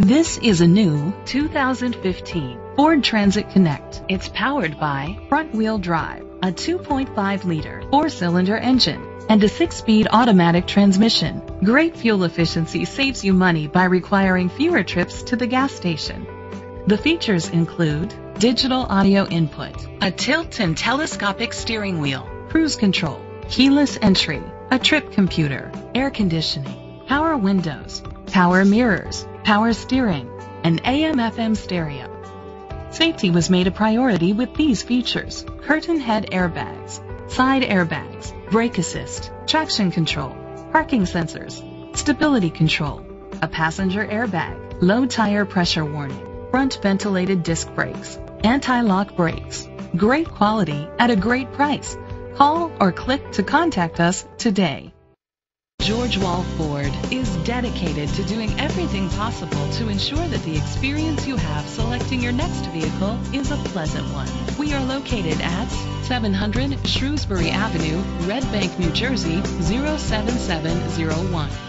This is a new 2015 Ford Transit Connect. It's powered by front-wheel drive, a 2.5-liter 4-cylinder engine, and a 6-speed automatic transmission. Great fuel efficiency saves you money by requiring fewer trips to the gas station. The features include digital audio input, a tilt and telescopic steering wheel, cruise control, keyless entry, a trip computer, air conditioning, power windows, power mirrors, power steering, and AM/FM stereo. Safety was made a priority with these features: curtain head airbags, side airbags, brake assist, traction control, parking sensors, stability control, a passenger airbag, low tire pressure warning, front ventilated disc brakes, anti-lock brakes. Great quality at a great price. Call or click to contact us today. George Wall Ford is dedicated to doing everything possible to ensure that the experience you have selecting your next vehicle is a pleasant one. We are located at 700 Shrewsbury Avenue, Red Bank, New Jersey, 07701.